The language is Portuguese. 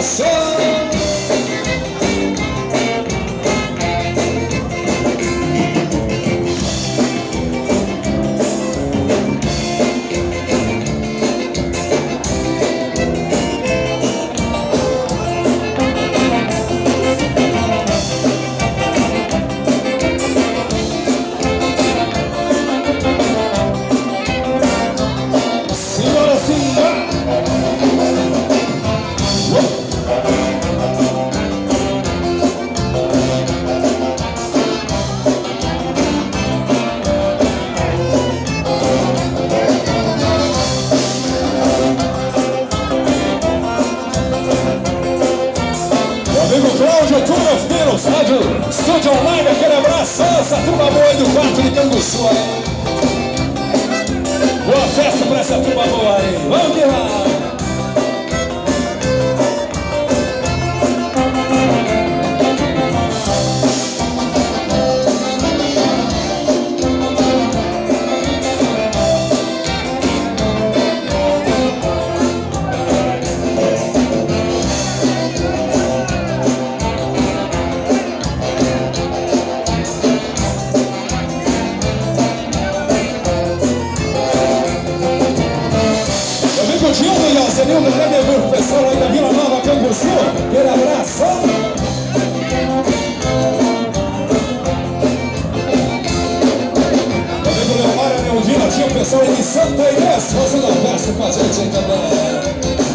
coração. Estúdio online, aquele abraço, essa turma boa aí do quarto de Canguçu, hein? Boa festa pra essa turma boa aí, vamos que vai! Senildo, já levou o pessoal aí da Vila Nova, Canguçu, aquele abraço. Também do Leomar e Leondina, tinha o pessoal aí de Santa Inês, fazendo a festa com a gente aí também.